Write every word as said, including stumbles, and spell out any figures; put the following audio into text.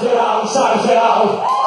geral, sai geral.